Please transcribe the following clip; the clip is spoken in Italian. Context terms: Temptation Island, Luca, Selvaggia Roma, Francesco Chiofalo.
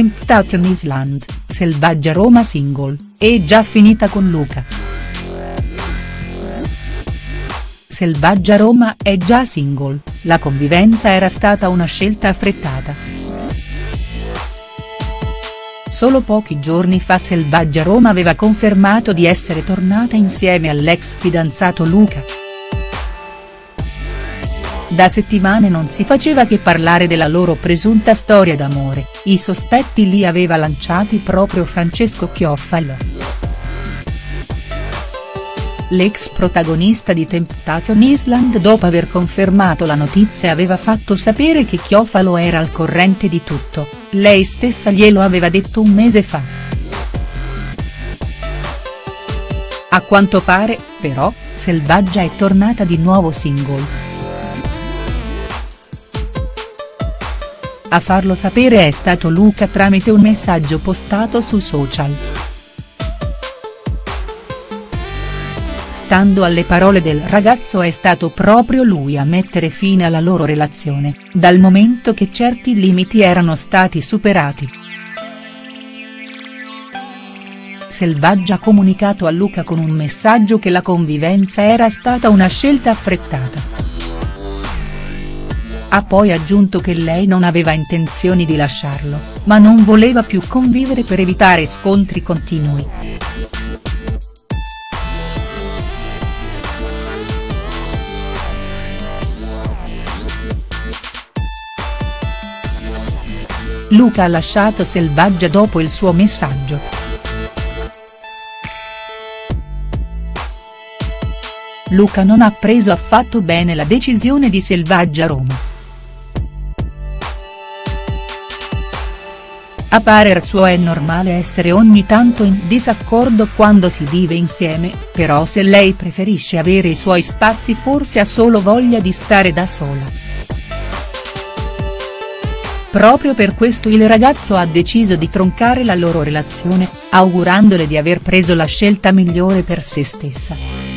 Temptation Island, Selvaggia Roma single, è già finita con Luca. Selvaggia Roma è già single, la convivenza era stata una scelta affrettata. Solo pochi giorni fa Selvaggia Roma aveva confermato di essere tornata insieme all'ex fidanzato Luca. Da settimane non si faceva che parlare della loro presunta storia d'amore, i sospetti li aveva lanciati proprio Francesco Chiofalo. L'ex protagonista di Temptation Island dopo aver confermato la notizia aveva fatto sapere che Chiofalo era al corrente di tutto, lei stessa glielo aveva detto un mese fa. A quanto pare, però, Selvaggia è tornata di nuovo single. A farlo sapere è stato Luca tramite un messaggio postato su social. Stando alle parole del ragazzo è stato proprio lui a mettere fine alla loro relazione, dal momento che certi limiti erano stati superati. Selvaggia ha comunicato a Luca con un messaggio che la convivenza era stata una scelta affrettata. Ha poi aggiunto che lei non aveva intenzioni di lasciarlo, ma non voleva più convivere per evitare scontri continui. Luca ha lasciato Selvaggia dopo il suo messaggio. Luca non ha preso affatto bene la decisione di Selvaggia Roma. A parer suo è normale essere ogni tanto in disaccordo quando si vive insieme, però se lei preferisce avere i suoi spazi forse ha solo voglia di stare da sola. Proprio per questo il ragazzo ha deciso di troncare la loro relazione, augurandole di aver preso la scelta migliore per se stessa.